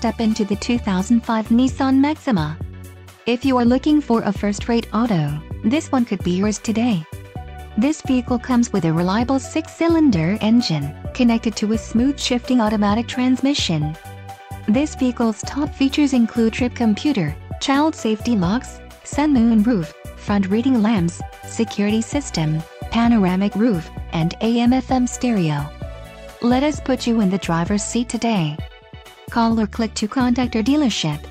step into the 2005 Nissan Maxima. If you are looking for a first-rate auto, this one could be yours today. This vehicle comes with a reliable 6-cylinder engine, connected to a smooth shifting automatic transmission. This vehicle's top features include trip computer, child safety locks, sun-moon roof, front reading lamps, security system, panoramic roof, and AM/FM stereo. Let us put you in the driver's seat today. Call or click to contact our dealership.